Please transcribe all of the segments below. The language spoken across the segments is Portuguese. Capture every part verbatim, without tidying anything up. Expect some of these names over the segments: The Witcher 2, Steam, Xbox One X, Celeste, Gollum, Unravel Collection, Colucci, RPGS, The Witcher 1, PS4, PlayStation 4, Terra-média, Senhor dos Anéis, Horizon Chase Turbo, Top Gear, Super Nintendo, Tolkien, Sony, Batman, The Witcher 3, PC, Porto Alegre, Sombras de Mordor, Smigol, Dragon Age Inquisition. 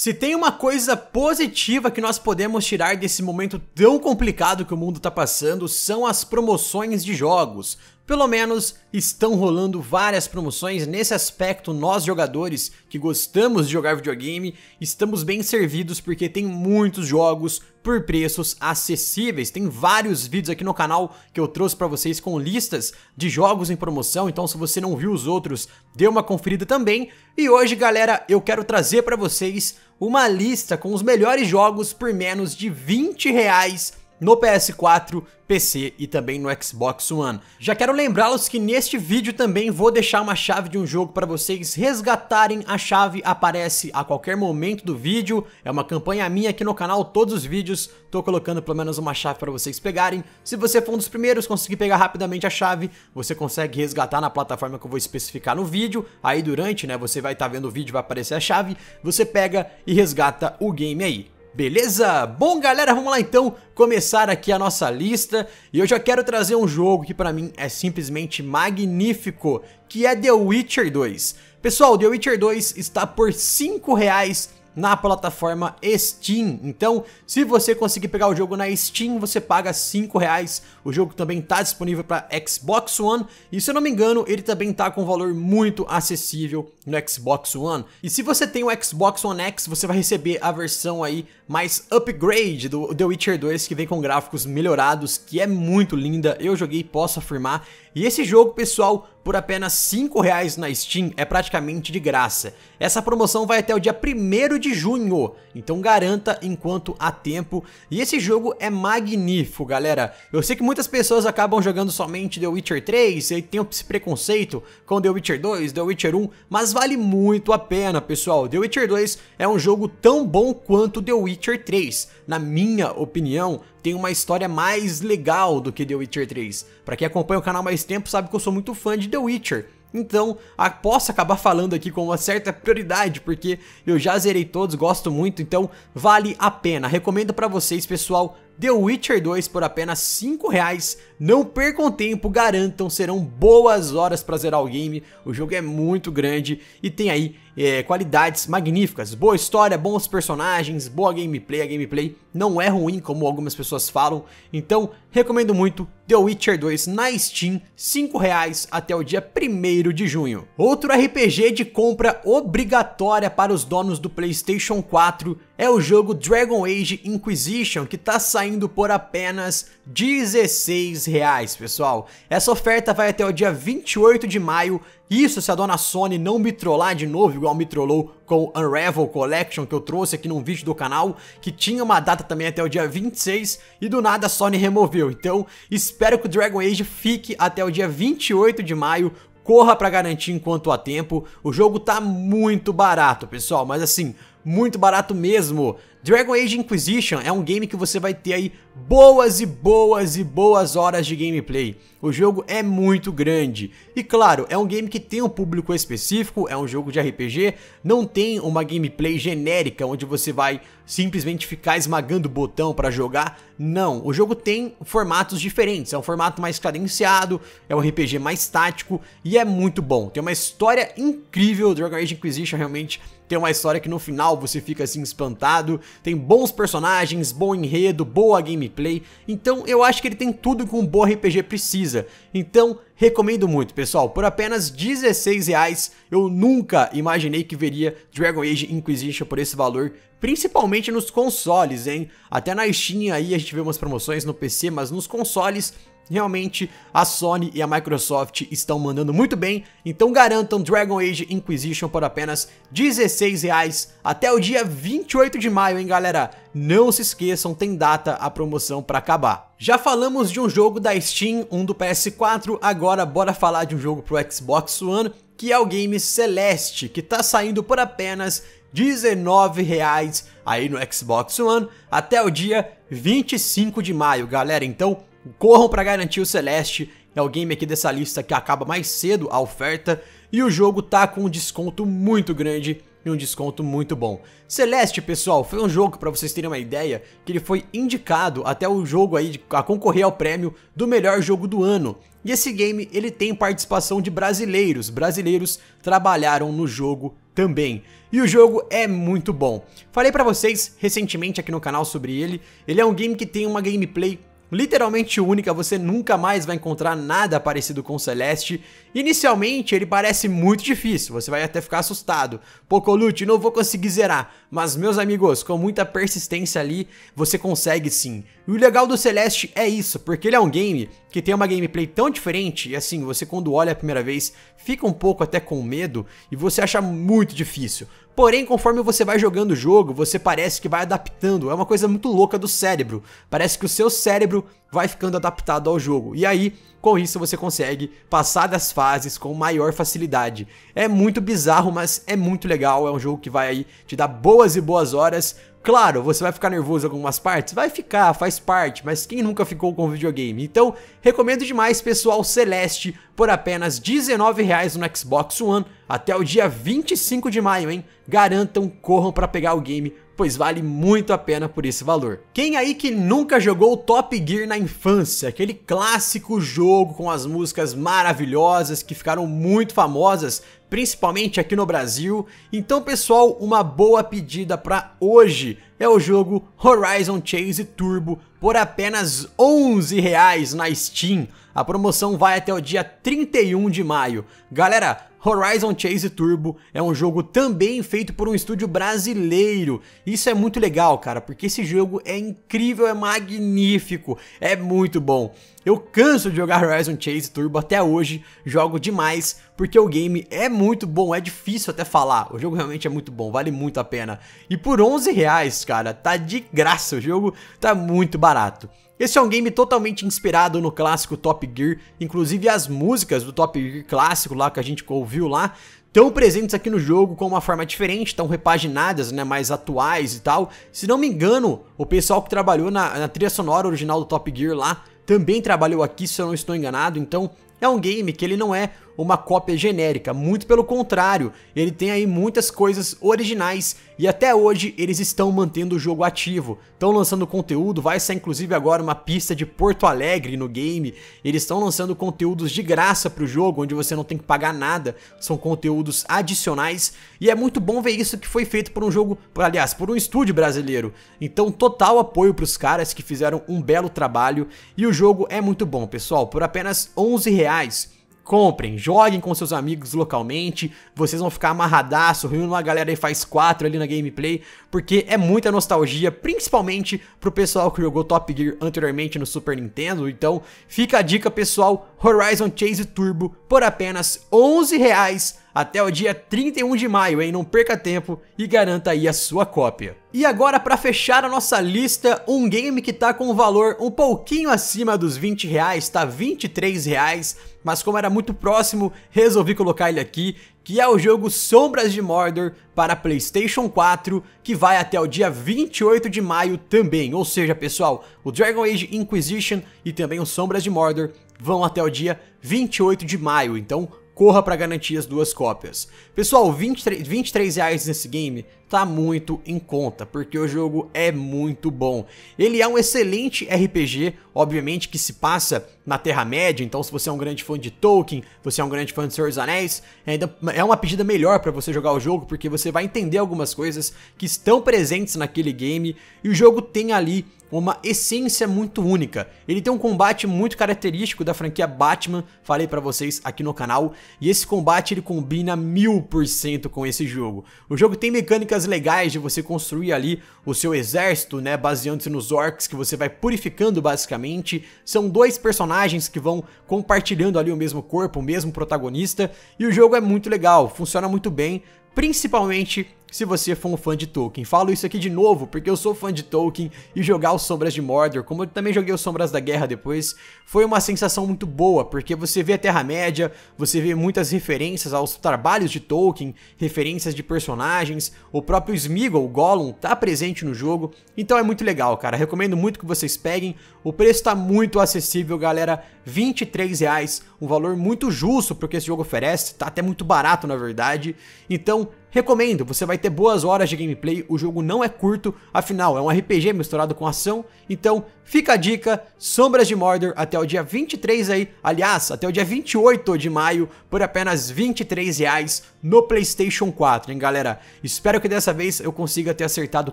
Se tem uma coisa positiva que nós podemos tirar desse momento tão complicado que o mundo tá passando, são as promoções de jogos. Pelo menos estão rolando várias promoções. Nesse aspecto, nós jogadores que gostamos de jogar videogame, estamos bem servidos porque tem muitos jogos por preços acessíveis. Tem vários vídeos aqui no canal que eu trouxe pra vocês com listas de jogos em promoção, então se você não viu os outros, dê uma conferida também. E hoje, galera, eu quero trazer pra vocês uma lista com os melhores jogos por menos de vinte reais no P S quatro, P C e também no Xbox One. Já quero lembrá-los que neste vídeo também vou deixar uma chave de um jogo para vocês resgatarem. A chave aparece a qualquer momento do vídeo, é uma campanha minha aqui no canal, todos os vídeos tô colocando pelo menos uma chave para vocês pegarem. Se você for um dos primeiros a conseguir pegar rapidamente a chave, você consegue resgatar na plataforma que eu vou especificar no vídeo. Aí durante, né, você vai estar vendo o vídeo, vai aparecer a chave, você pega e resgata o game aí. Beleza? Bom, galera, vamos lá então começar aqui a nossa lista. E eu já quero trazer um jogo que pra mim é simplesmente magnífico, que é The Witcher dois. Pessoal, The Witcher dois está por cinco reais na plataforma Steam. Então, se você conseguir pegar o jogo na Steam, você paga cinco reais. O jogo também está disponível para Xbox One. E se eu não me engano, ele também está com um valor muito acessível no Xbox One. E se você tem o Xbox One X, você vai receber a versão aí mais upgrade do The Witcher dois, que vem com gráficos melhorados, que é muito linda. Eu joguei, posso afirmar. E esse jogo, pessoal, por apenas cinco reais na Steam, é praticamente de graça. Essa promoção vai até o dia primeiro de junho, então garanta enquanto há tempo. E esse jogo é magnífico, galera. Eu sei que muitas pessoas acabam jogando somente The Witcher três, e tem esse preconceito com The Witcher dois, The Witcher um, mas vale muito a pena, pessoal. The Witcher dois é um jogo tão bom quanto The Witcher três, na minha opinião. Tem uma história mais legal do que The Witcher três. Pra quem acompanha o canal mais tempo sabe que eu sou muito fã de The Witcher, então a, posso acabar falando aqui com uma certa prioridade, porque eu já zerei todos, gosto muito, então vale a pena. Recomendo pra vocês, pessoal, The Witcher dois por apenas cinco reais. Não percam tempo, garantam, serão boas horas pra zerar o game. O jogo é muito grande e tem aí é, qualidades magníficas. Boa história, bons personagens, boa gameplay. A gameplay não é ruim, como algumas pessoas falam. Então, recomendo muito The Witcher dois na Steam, cinco reais até o dia primeiro de junho. Outro R P G de compra obrigatória para os donos do PlayStation quatro é o jogo Dragon Age Inquisition, que tá saindo por apenas dezesseis reais, pessoal. Essa oferta vai até o dia vinte e oito de maio. Isso se a dona Sony não me trollar de novo, igual me trollou com o Unravel Collection, que eu trouxe aqui num vídeo do canal, que tinha uma data também até o dia vinte e seis, e do nada a Sony removeu. Então, espero que o Dragon Age fique até o dia vinte e oito de maio. Corra pra garantir enquanto há tempo. O jogo tá muito barato, pessoal, mas assim, muito barato mesmo. Dragon Age Inquisition é um game que você vai ter aí boas e boas e boas horas de gameplay. O jogo é muito grande e, claro, é um game que tem um público específico, é um jogo de R P G, não tem uma gameplay genérica onde você vai simplesmente ficar esmagando o botão para jogar. Não, o jogo tem formatos diferentes, é um formato mais cadenciado, é um R P G mais tático e é muito bom. Tem uma história incrível, Dragon Age Inquisition realmente tem uma história que no final você fica assim espantado. Tem bons personagens, bom enredo, boa gameplay. Então eu acho que ele tem tudo que um bom R P G precisa. Então recomendo muito, pessoal. Por apenas dezesseis reais, eu nunca imaginei que veria Dragon Age Inquisition por esse valor, principalmente nos consoles, hein? Até na Steam aí a gente vê umas promoções no P C, mas nos consoles realmente a Sony e a Microsoft estão mandando muito bem. Então garantam Dragon Age Inquisition por apenas dezesseis reais até o dia vinte e oito de maio, hein, galera? Não se esqueçam, tem data a promoção para acabar. Já falamos de um jogo da Steam, um do P S quatro, agora bora falar de um jogo pro Xbox One, que é o game Celeste, que tá saindo por apenas dezenove reais aí no Xbox One até o dia vinte e cinco de maio, galera. Então corram para garantir o Celeste, é o game aqui dessa lista que acaba mais cedo a oferta, e o jogo tá com um desconto muito grande e um desconto muito bom. Celeste, pessoal, foi um jogo, para vocês terem uma ideia, que ele foi indicado até o jogo aí a concorrer ao prêmio do melhor jogo do ano. E esse game, ele tem participação de brasileiros, brasileiros trabalharam no jogo também. E o jogo é muito bom. Falei pra vocês recentemente aqui no canal sobre ele. Ele é um game que tem uma gameplay literalmente única, você nunca mais vai encontrar nada parecido com Celeste. Inicialmente ele parece muito difícil, você vai até ficar assustado. Pô, Colucci, não vou conseguir zerar. Mas meus amigos, com muita persistência ali, você consegue sim. E o legal do Celeste é isso, porque ele é um game que tem uma gameplay tão diferente. E assim, você quando olha a primeira vez, fica um pouco até com medo e você acha muito difícil. Porém, conforme você vai jogando o jogo, você parece que vai adaptando, é uma coisa muito louca do cérebro, parece que o seu cérebro vai ficando adaptado ao jogo, e aí, com isso você consegue passar das fases com maior facilidade. É muito bizarro, mas é muito legal, é um jogo que vai aí te dar boas e boas horas. Claro, você vai ficar nervoso em algumas partes? Vai ficar, faz parte, mas quem nunca ficou com videogame? Então, recomendo demais, pessoal, Celeste, por apenas dezenove reais no Xbox One, até o dia vinte e cinco de maio, hein? Garantam, corram pra pegar o game, pois vale muito a pena por esse valor. Quem aí que nunca jogou Top Gear na infância? Aquele clássico jogo com as músicas maravilhosas que ficaram muito famosas, principalmente aqui no Brasil. Então, pessoal, uma boa pedida pra hoje é o jogo Horizon Chase Turbo por apenas onze reais na Steam. A promoção vai até o dia trinta e um de maio. Galera, Horizon Chase Turbo é um jogo também feito por um estúdio brasileiro. Isso é muito legal, cara, porque esse jogo é incrível, é magnífico, é muito bom. Eu canso de jogar Horizon Chase Turbo até hoje, jogo demais, porque o game é muito bom, é difícil até falar. O jogo realmente é muito bom, vale muito a pena. E por onze reais, cara, tá de graça, o jogo tá muito barato. Esse é um game totalmente inspirado no clássico Top Gear, inclusive as músicas do Top Gear clássico lá que a gente ouviu lá, estão presentes aqui no jogo com uma forma diferente, estão repaginadas, né, mais atuais e tal. Se não me engano, o pessoal que trabalhou na, na trilha sonora original do Top Gear lá, também trabalhou aqui, se eu não estou enganado, então é um game que ele não é uma cópia genérica, muito pelo contrário, ele tem aí muitas coisas originais e até hoje eles estão mantendo o jogo ativo, estão lançando conteúdo, vai sair inclusive agora uma pista de Porto Alegre no game, eles estão lançando conteúdos de graça para o jogo, onde você não tem que pagar nada, são conteúdos adicionais e é muito bom ver isso que foi feito por um jogo, por, aliás, por um estúdio brasileiro, então total apoio para os caras que fizeram um belo trabalho e o jogo é muito bom, pessoal, por apenas onze reais. Comprem, joguem com seus amigos localmente, vocês vão ficar amarradaço, rindo uma galera aí faz quatro ali na gameplay, porque é muita nostalgia, principalmente pro pessoal que jogou Top Gear anteriormente no Super Nintendo, então fica a dica, pessoal, Horizon Chase Turbo por apenas onze reais até o dia trinta e um de maio, hein? Não perca tempo e garanta aí a sua cópia. E agora, para fechar a nossa lista, um game que tá com um valor um pouquinho acima dos vinte reais, tá vinte e três reais, mas como era muito próximo, resolvi colocar ele aqui, que é o jogo Sombras de Mordor para PlayStation quatro, que vai até o dia vinte e oito de maio também. Ou seja, pessoal, o Dragon Age Inquisition e também o Sombras de Mordor vão até o dia vinte e oito de maio, então corra para garantir as duas cópias. Pessoal, vinte e três reais nesse game tá muito em conta, porque o jogo é muito bom. Ele é um excelente R P G, obviamente que se passa na Terra-média, então se você é um grande fã de Tolkien, você é um grande fã de Senhor dos Anéis, ainda é uma pedida melhor para você jogar o jogo, porque você vai entender algumas coisas que estão presentes naquele game, e o jogo tem ali uma essência muito única. Ele tem um combate muito característico da franquia Batman, falei pra vocês aqui no canal, e esse combate ele combina mil por cento com esse jogo. O jogo tem mecânicas legais de você construir ali o seu exército, né, baseando-se nos orcs que você vai purificando basicamente. São dois personagens que vão compartilhando ali o mesmo corpo, o mesmo protagonista, e o jogo é muito legal, funciona muito bem, principalmente se você for um fã de Tolkien. Falo isso aqui de novo porque eu sou fã de Tolkien e jogar o Sombras de Mordor, como eu também joguei o Sombras da Guerra depois, foi uma sensação muito boa, porque você vê a Terra-média, você vê muitas referências aos trabalhos de Tolkien, referências de personagens, o próprio Smigol, o Gollum, tá presente no jogo, então é muito legal, cara, recomendo muito que vocês peguem, o preço tá muito acessível, galera, vinte e três reais, um valor muito justo pro que esse jogo oferece, tá até muito barato na verdade, então Recomendo, você vai ter boas horas de gameplay, o jogo não é curto, afinal é um R P G misturado com ação, então fica a dica, Sombras de Mordor até o dia vinte e três aí, aliás, até o dia vinte e oito de maio, por apenas vinte e três reais no PlayStation quatro, hein galera? Espero que dessa vez eu consiga ter acertado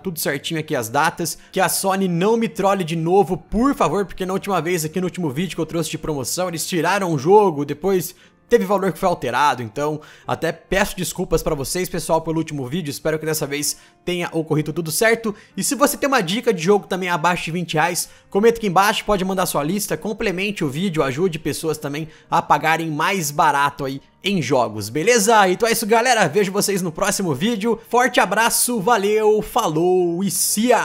tudo certinho aqui as datas, que a Sony não me trole de novo, por favor, porque na última vez aqui no último vídeo que eu trouxe de promoção, eles tiraram o jogo, depois... teve valor que foi alterado, então até peço desculpas pra vocês, pessoal, pelo último vídeo. Espero que dessa vez tenha ocorrido tudo certo. E se você tem uma dica de jogo também abaixo de vinte reais, comenta aqui embaixo, pode mandar sua lista, complemente o vídeo, ajude pessoas também a pagarem mais barato aí em jogos, beleza? Então é isso, galera. Vejo vocês no próximo vídeo. Forte abraço, valeu, falou e cia!